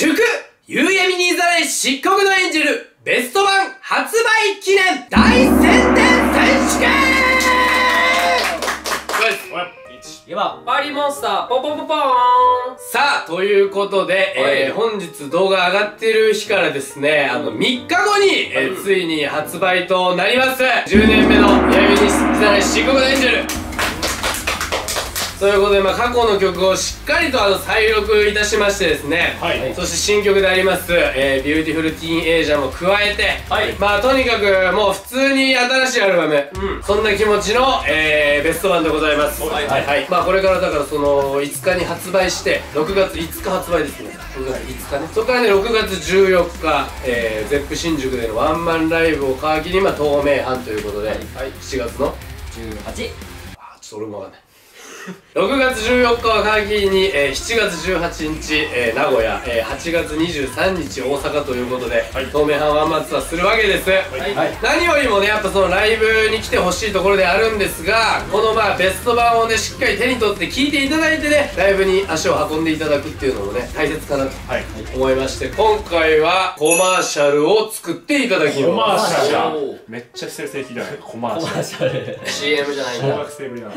祝夕闇にいざない漆黒の演じるベスト版発売記念大宣伝選手権では、パリモンスター、ポンポンポンポーンさあ、ということで、本日動画上がってる日からですね、3日後に、ついに発売となります。10年目の闇にいざない漆黒のエンジェル。ということで、過去の曲をしっかりと再録いたしましてですね、はい、そして新曲であります「beautifulteenager」も加えて、はい、とにかくもう普通に新しいアルバム、うん、そんな気持ちの、ベスト版でございます。これからだからその5日に発売して6月5日発売ですね。6月5日ね。そこからね6月14日 ZEP 新宿でのワンマンライブを皮切り今東名阪ということで、はい、7月の18、あちょっと俺も分かんない。6月14日は限りに、7月18日、名古屋、8月23日大阪ということで、はい、東名阪ワンマンツアーするわけです、はい、何よりもねやっぱそのライブに来てほしいところであるんですが、このベスト版をねしっかり手に取って聴いていただいてねライブに足を運んでいただくっていうのもね大切かなと思いまして、今回はコマーシャルを作っていただきます。コマーシャルめっちゃ先生聞いたね。コマーシャル CM じゃないんだ。小学生ぶりなの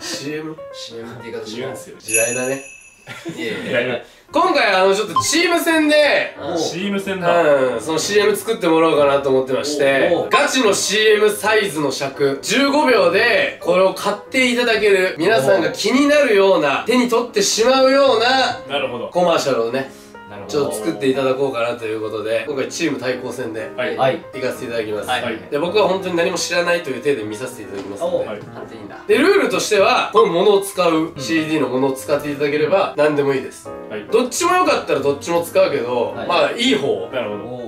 CM CM って言い方違うんですよ。時代だね。今回ちょっとチーム戦でその CM 作ってもらおうかなと思ってまして、ガチの CM サイズの尺15秒でこれを買っていただける、皆さんが気になるような手に取ってしまうようなコマーシャルをねちょっと作っていただこうかなということで、今回チーム対抗戦で行かせていただきます。で僕は本当に何も知らないという体で見させていただきますので、でルールとしてはこのものを使う CD のものを使っていただければ何でもいいです。どっちもよかったらどっちも使うけど、いい方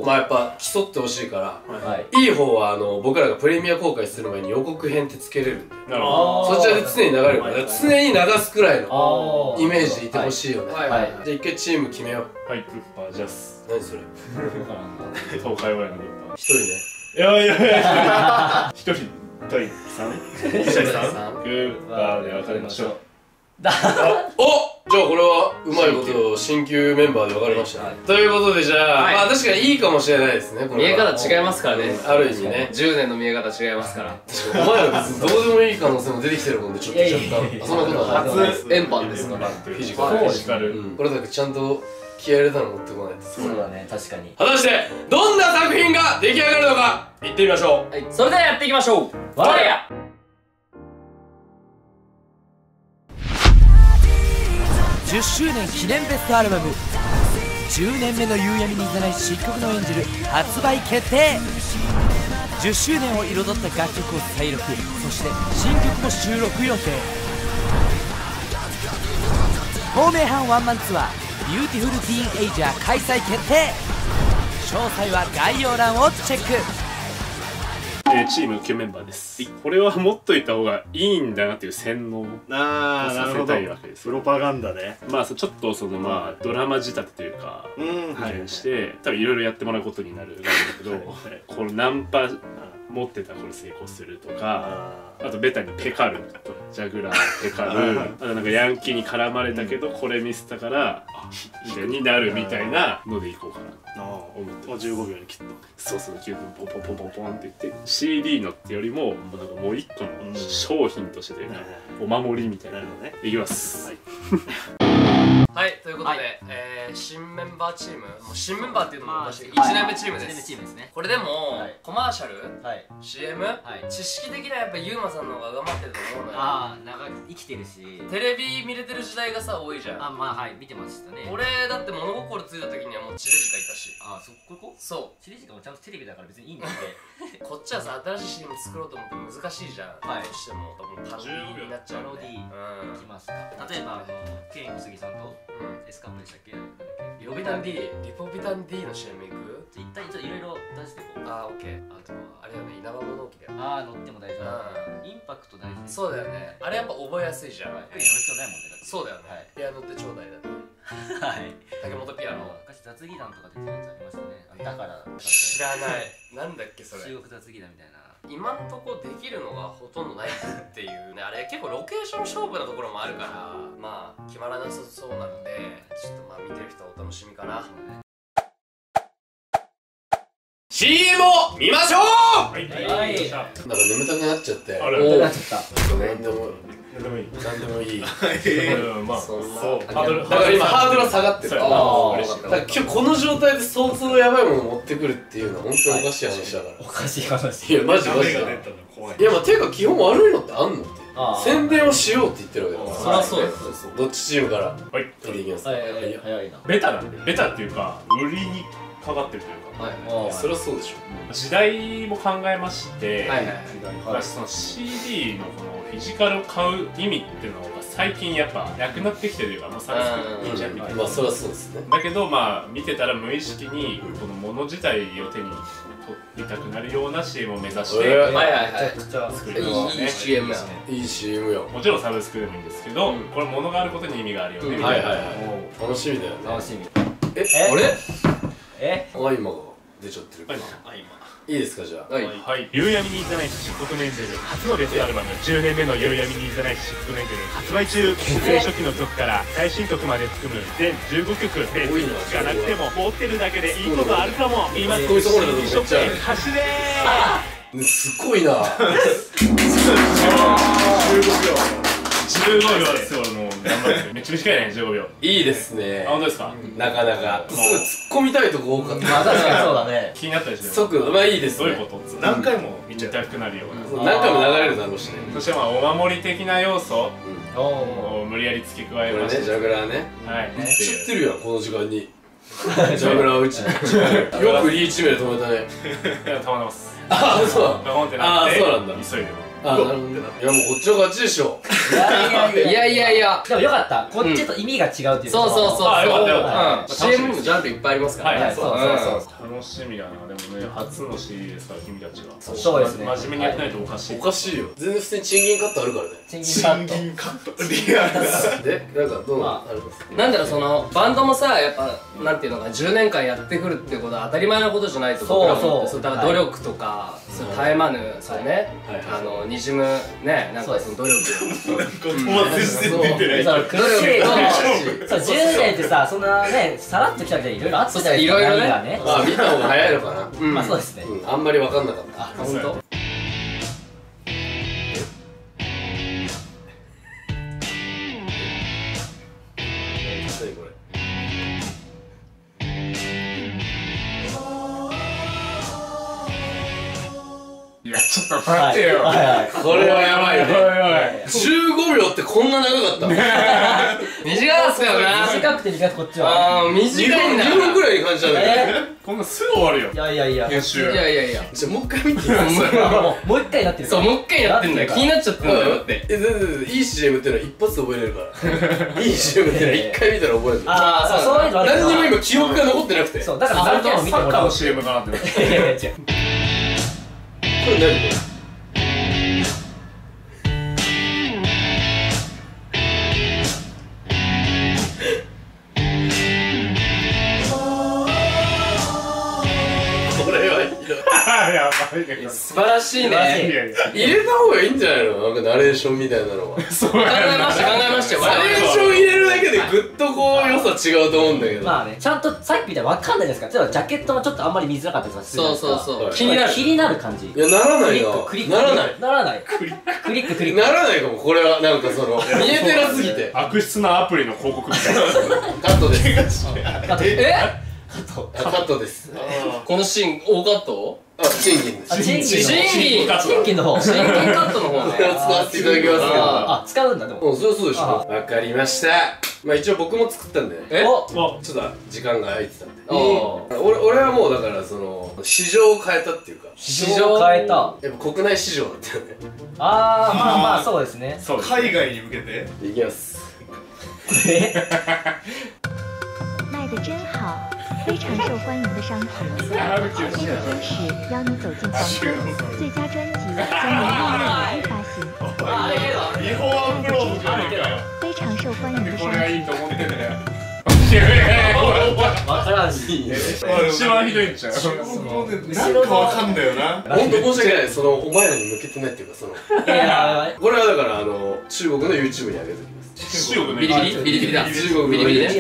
やっぱ競ってほしいから、いい方は僕らがプレミア公開する前に予告編ってつけれるんで、そちらで常に流れるから、常に流すくらいのイメージでいてほしいよね。じゃあ一回チーム決めよう。はい、クッパージャス。何それ。東海オレンジクッパー。一人ね。いやいやいや。一人対三。一対三。クッパーで分かりましょう。お、じゃあこれはうまいこと新旧メンバーで分かりましたね。ということで、じゃあ確かにいいかもしれないですね。見え方違いますからね。ある意味ね。10年の見え方違いますから。お前ら別にどうでもいい可能性も出てきてるもんで、ちょっと若干。そんなことは初円盤ですから。フィジカル。フィジカル。これだけちゃんと。気合入れたの持ってこない。そうだね、確かに。果たしてどんな作品が出来上がるのかいってみましょう。はい、それではやっていきましょう。我や10周年記念ベストアルバム10年目の夕闇にいざない漆黒のエンジェル発売決定。10周年を彩った楽曲を再録、そして新曲も収録予定。東名阪ワンマンツアービューティフルティーンエイジャー開催決定。詳細は概要欄をチェック。チーム9メンバーです。これは持っといた方がいいんだなという洗脳をさせたいわけです。プロパガンダね。ちょっとドラマ仕立てというかして多分いろいろやってもらうことになるんだけど、このナンパ持ってたこれ成功するとか、あとベタにペカルとジャグラーペカル、あとなんかヤンキーに絡まれたけどこれミスったからになるみたいなのでいこうかなと思ってます。15秒にきっとそうそう9分ポンポンポンポンって言って CD のってよりももう一個の商品としてというかお守りみたいなのね。いきます。はい、ということで、新メンバーチーム、新メンバーっていうのもおかしい、1年目チームですね。これでもコマーシャル、CM、知識的なやっぱユーマさんの方が上回ってると思うのよ。ああ、長く生きてるし、テレビ見れてる時代がさ多いじゃん。あ、はい、見てましたね。俺だって物心ついた時にはもうチレジカいたし。ああ、そここ？そう。チレジカもちゃんとテレビだから別にいいんだって。こっちはさ新しい CM 作ろうと思って難しいじゃん。どうしてもパロディーになっちゃう。パロディーいきますか。例えばケイ小杉さんと。エスカムでしたっけ？リポビタン D、 リポビタン D の CM いく？一旦いろいろ出していこう。ああ、オッケー。あとあれはね、稲葉物置だよ。ああ、乗っても大丈夫。インパクト大事。そうだよね。あれやっぱ覚えやすいじゃん。乗る必要ないもんね。そうだよね。ピアノってちょうだいだと。はい。竹本ピアノ。昔雑技団とか出てるやつありましたね。だから知らない。なんだっけそれ？中国雑技団みたいな。今んとこできるのがほとんどないっていうね。あれ結構ロケーション勝負なところもあるから、まあ決まらなさそうなので、ちょっとまあ見てる人はお楽しみかな。CM を見ましょう。はい。なんか眠たくなっちゃって。眠たくなっちゃった。なんでもいい。まあそう。だから今ハードルは下がってる。だから今日この状態で相当やばいもの持ってくるっていうのは本当におかしい話だから。おかしい話。いやマジ。いやまあていうか基本悪いのってあんのって。宣伝をしようって言ってるわけだから。そりゃそうです。どっちチームから取り行きますか。早いな。ベタなんで。ベタっていうか無理にかかってるというか。それはそうでしょ。時代も考えまして、その CD のこのフィジカルを買う意味っていうのが最近やっぱなくなってきてるというか、もうサブスクいいじゃんみたいな。まあそれはそうですね。だけどまあ見てたら無意識にこのもの自体を手に取りたくなるような CM を目指して、いい CM ですね。いい CM よ。もちろんサブスクでもいいんですけど、これものがあることに意味があるよねみたいな。楽しみだよね。楽しみ。あれあ今が出ちゃってる。いいですか、じゃあ。はい。夕闇にいざないし漆黒メンゼル初のベストアルバム、10年目の夕闇にいざないし漆黒メンゼル発売中。結成初期の曲から最新曲まで含む全15曲で、聴かなくても持ってるだけでいいことあるかも。今すごいところでショップへ走れ。すごいな。15秒ですよ。めっちゃ短いね、15秒。いいですね。本当ですか。なかなかすごい突っ込みたいとこ多かった。まあ確かにそうだね。気になったりして即まあいいです。どういうこと。何回も見ちゃいたくなるような、何回も流れるだろうしね。そしてまあお守り的な要素を無理やり付け加えました。これね、ジャグラーね。はい、知ってるやん、この時間にジャグラー。うちよくリーチ目で止めたね。いや、たまります。ああそうなんだ。急いで。あ、なるほど。いや、もうこっちの勝ちでしょ。いや。でもよかった。こっちと意味が違うっていう。そう。あ、よかったよかった。CM もジャンルいっぱいありますからね。そう。楽しみだな。でもね、初の CD ですから君たちは。そうですね。真面目にやってないとおかしい。おかしいよ。全然普通に賃金カットあるからね。賃金カット。リアルだ。で、なんかどうなるんですか。なんだろう、そのバンドもさ、やっぱなんていうのか、10年間やってくるってことは当たり前のことじゃないと僕らも。そうだから努力とか、それ絶え間ぬそれね。にじむね、なんかその努力10年ってさ、そんなね、さらっときたみたいにいろいろあったじゃないですか。いろいろね。あ、見た方が早いのかな。まあそうですね。あんまり分かんなかった。あ、ほんと。ちょっと待ってよ、これはやばいよね。15秒ってこんな長かった。短いっすよな。短くて短くこっちは。ああ、短いんだ。2分ぐらいに感じたんだけど、こんなすぐ終わるよ。いや。じゃあもう一回見てみます。もう一回なってる。そう、もう一回やってんだよ。気になっちゃったんだよって。いい CM ってのは一発覚えれるから。いい CM ってのは一回見たら覚える。ああ、そういうの。何にも今記憶が残ってなくて。そう、だからサッカーの CM かなって思って。違う。これ何これ。素晴らしいね。入れた方がいいんじゃないの、なんかナレーションみたいなのは。考えましたよ。ナレーション入れるだけでぐっとこう良さ違うと思うんだけど、まあね、ちゃんとさっきみたいに分かんないですから。例えばジャケットもちょっとあんまり見づらかったです。そう、気になる感じ。いや、ならないよ。ならない。クリック。ならないかも、これは。なんかその見えてなすぎて悪質なアプリの広告みたいな。カットですカットです。このシーン大カット？あ、賃金カットの方ね。使わせていただきますけど。あ、使うんだでも。うん、そうでしょ。わかりました。まあ一応僕も作ったんでね。ちょっと時間が空いてたんで。俺はもうだからその市場を変えたっていうか。市場を変えた。やっぱ国内市場だったよね。ああ、まあまあそうですね。海外に向けて。いきます。卖得真好。非常受欢迎的商品，好听的歌曲邀你走进狂歌，最佳专辑将由梦一发行。非常受欢迎的商品。からんし、一番ひどいんちゃう。なんかわかんだよな。本当申し訳ない、そのお前らに向けてないっていうか、その。これはだから中国の YouTube に上げておきます。中国ビリビリビリビリだ。中国ビリビリね。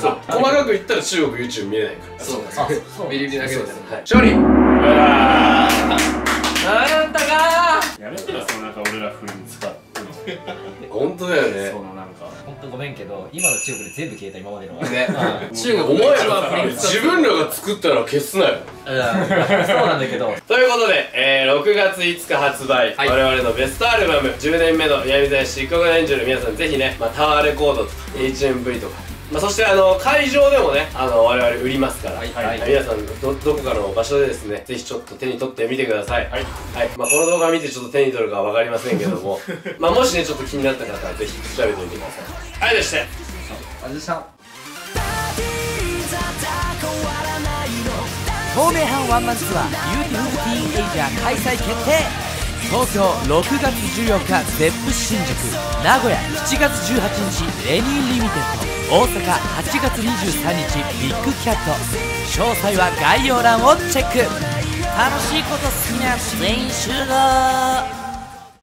そう、細かく言ったら中国 YouTube 見れないから。そうそう。ビリビリだけです。勝利。なんだか。やめてよ、そのなんか俺ら風に使って。本当だよね。そのなんか本当ごめんけど、今の中国で全部消えた今までの。ね。中国お前ら自分らが作ったら消すなよ。そうなんだけど。ということで、6月5日発売、我々のベストアルバム10年目の闇罪師一刻の炎上の皆さん、ぜひね、タワーレコードとか HMV とか。そして会場でもね、我々売りますから、皆さんどこかの場所でですね、ぜひちょっと手に取ってみてください。はい、この動画見てちょっと手に取るかは分かりませんけども、もしねちょっと気になった方はぜひ調べてみてください。はい、でしてありがとうございました。透明版ワンマンツアーbeautifulteena開催決定。東京6月14日ゼップ新宿、名古屋7月18日レニーリミテッド、大阪8月23日ビッグキャット。詳細は概要欄をチェック。楽しいこと好きな全員集合。